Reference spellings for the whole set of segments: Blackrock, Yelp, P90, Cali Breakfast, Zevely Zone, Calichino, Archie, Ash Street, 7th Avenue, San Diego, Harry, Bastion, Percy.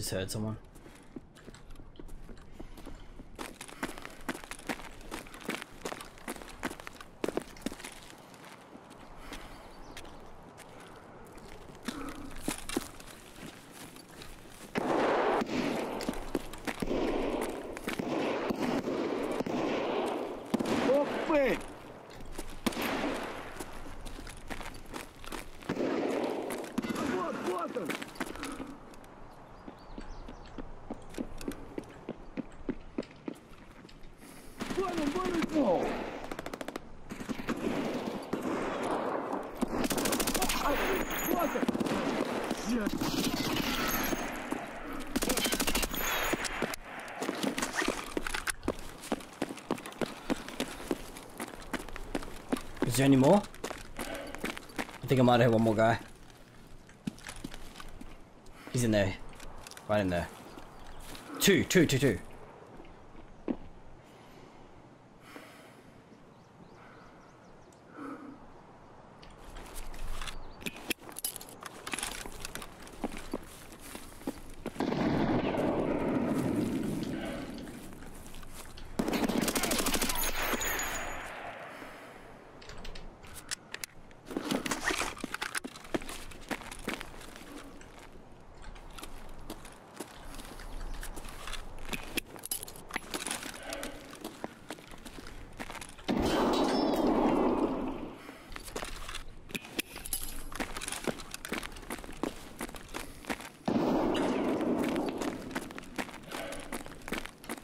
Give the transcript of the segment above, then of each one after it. Just heard someone. Is there any more? I think I might have one more guy. He's in there. Right in there. Two.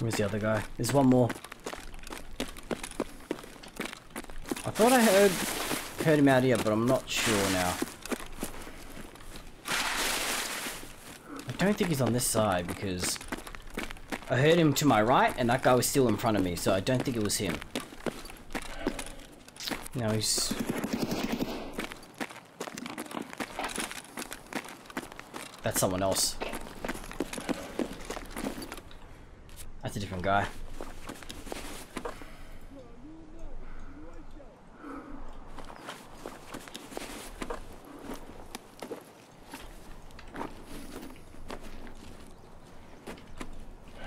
Where's the other guy? There's one more. I thought I heard him out here, but I'm not sure now. I don't think he's on this side because I heard him to my right and that guy was still in front of me, so I don't think it was him. Now he's... That's someone else. That's a different guy.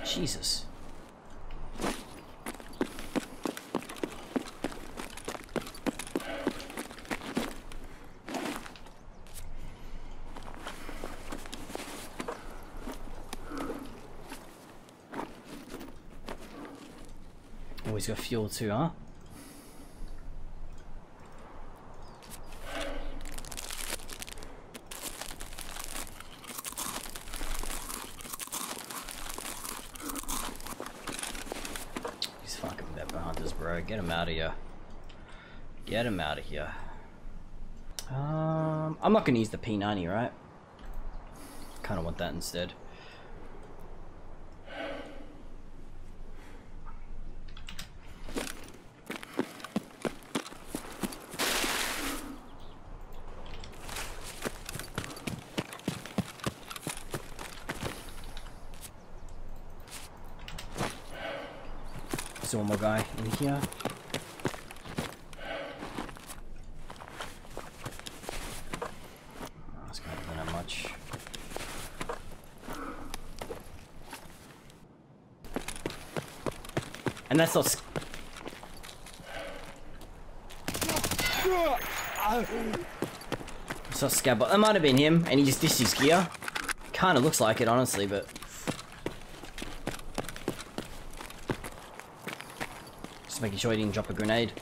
Jesus. He's got fuel too, huh? He's fucking with that hunters, bro. Get him out of here. Get him out of here. I'm not gonna use the P90, right? Kind of want that instead. One more guy in here. Oh, that's kind of not much. And that's not. It's not Scab. That might have been him, and he just ditched his gear. Kind of looks like it, honestly, but. Making sure he didn't drop a grenade.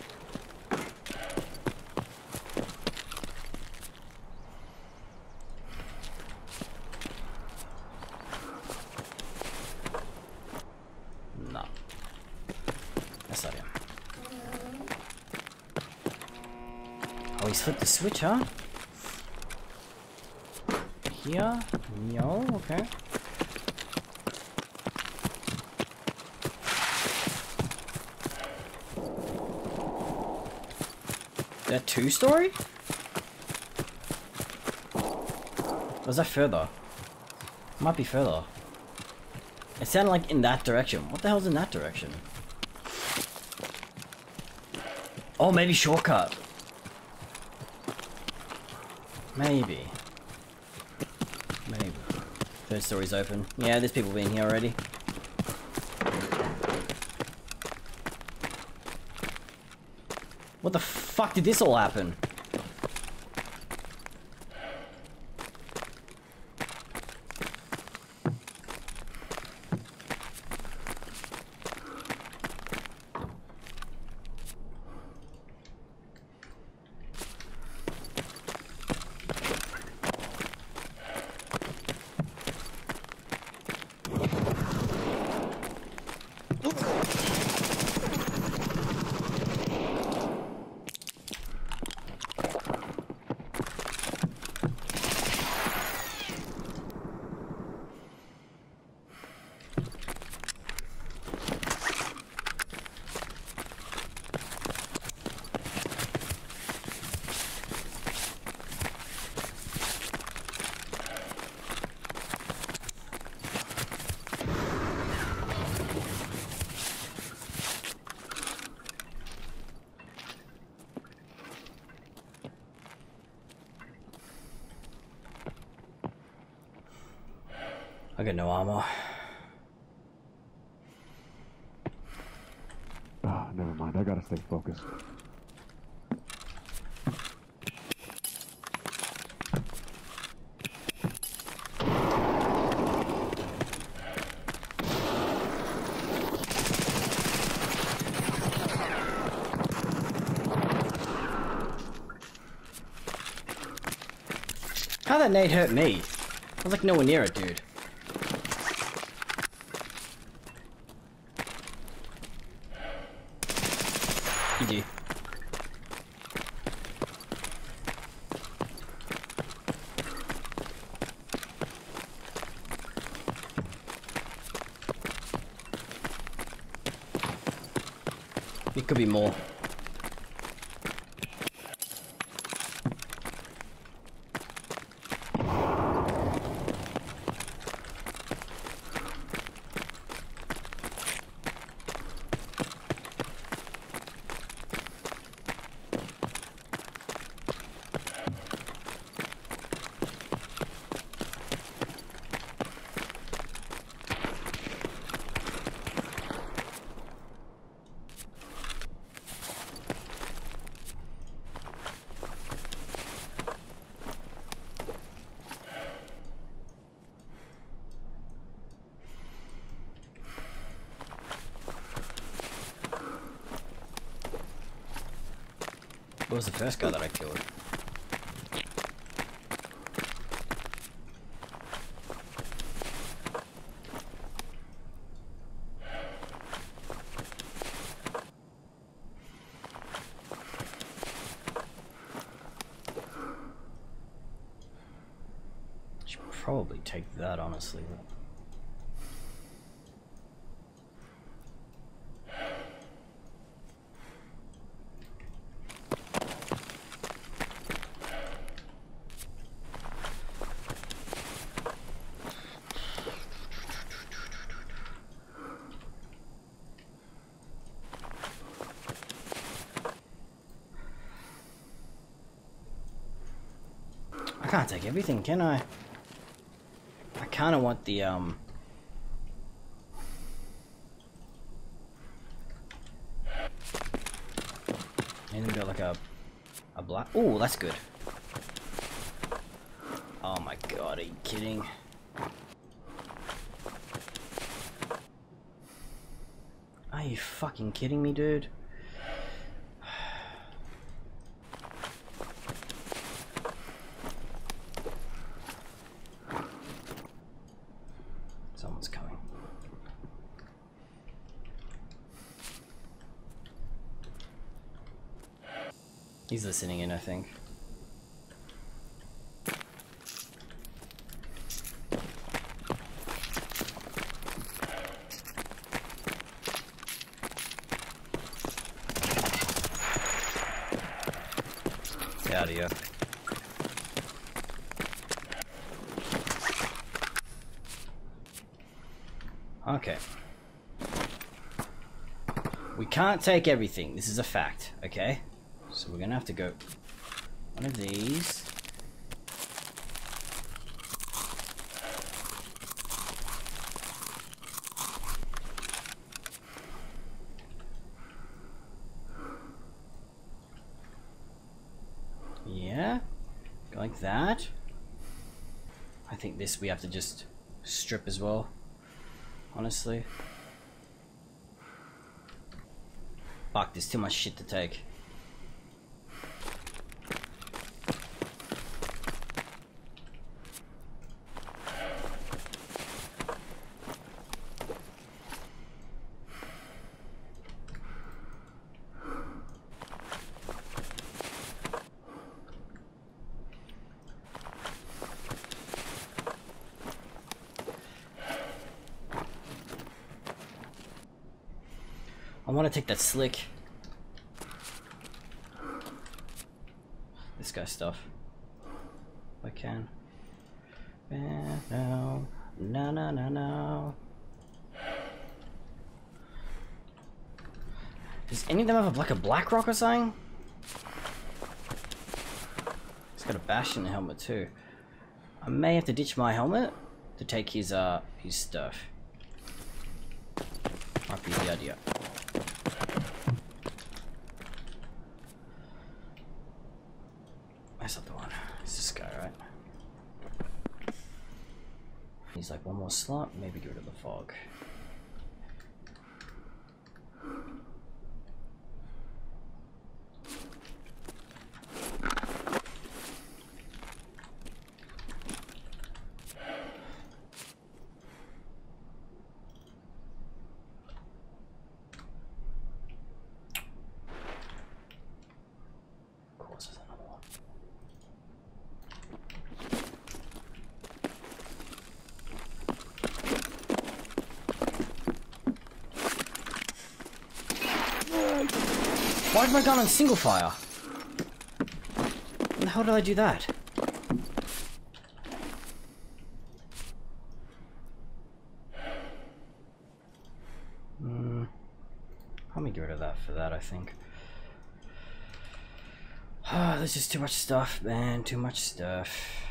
No. That's not him. Oh, he's flipped the switch, huh? Here? No, okay. That two-story? Or is that further? Might be further. It sounded like in that direction. What the hell's in that direction? Oh, maybe shortcut. Maybe. First story's open. Yeah, there's people been here already. What the fuck did this all happen? I got no armor. Ah, oh, never mind. I gotta stay focused. How that nade hurt me? I was like nowhere near it, dude. GG. It could be more. What was the first guy that I killed? Should probably take that, honestly. I can't take everything, can I? I kind of want the, and then got like a black. Ooh, that's good. Oh my god, are you kidding? Are you fucking kidding me, dude? He's listening in, I think. Get out of here. Okay. We can't take everything. This is a fact, okay? So we're gonna have to go one of these. Like that. I think this we have to just strip as well, honestly. Fuck, there's too much shit to take. I want to take that slick. This guy's stuff. If I can. No, no, no, no, no. Does any of them have a, like a Blackrock or something? He's got a Bastion helmet too. I may have to ditch my helmet to take his stuff. Might be the idea. He's like one more slot, maybe get rid of the fog. Why did my gun on single fire? When the hell did I do that? Let me get rid of that for that, I think. Oh, there's just too much stuff, man. Too much stuff.